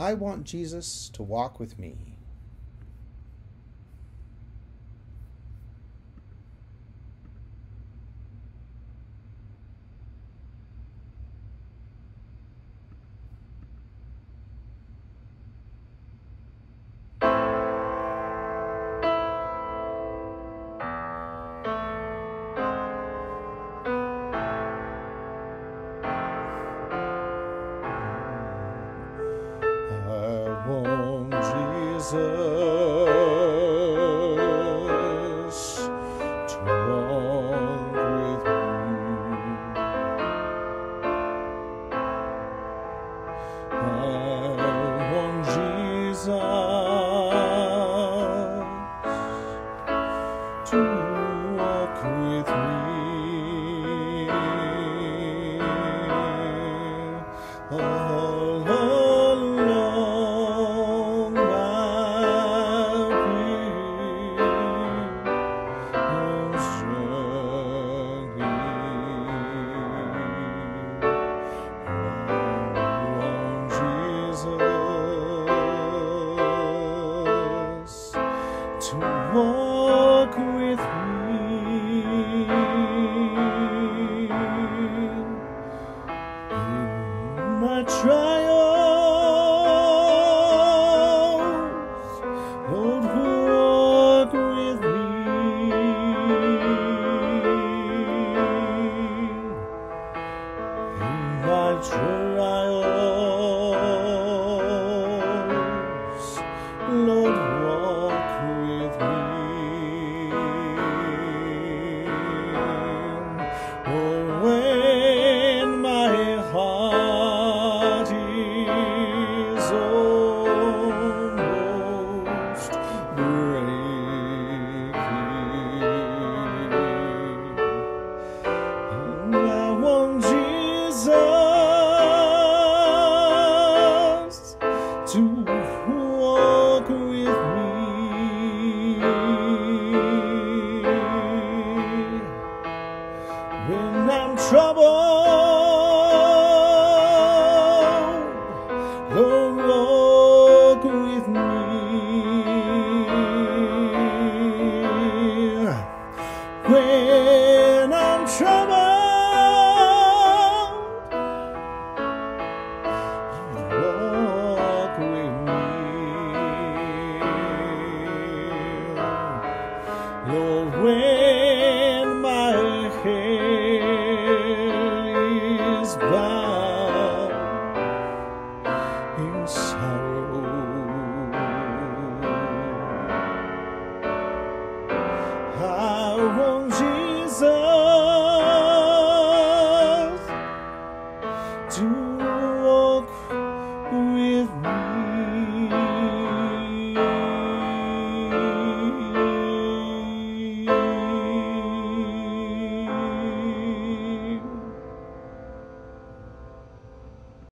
I want Jesus to walk with me. Sorry.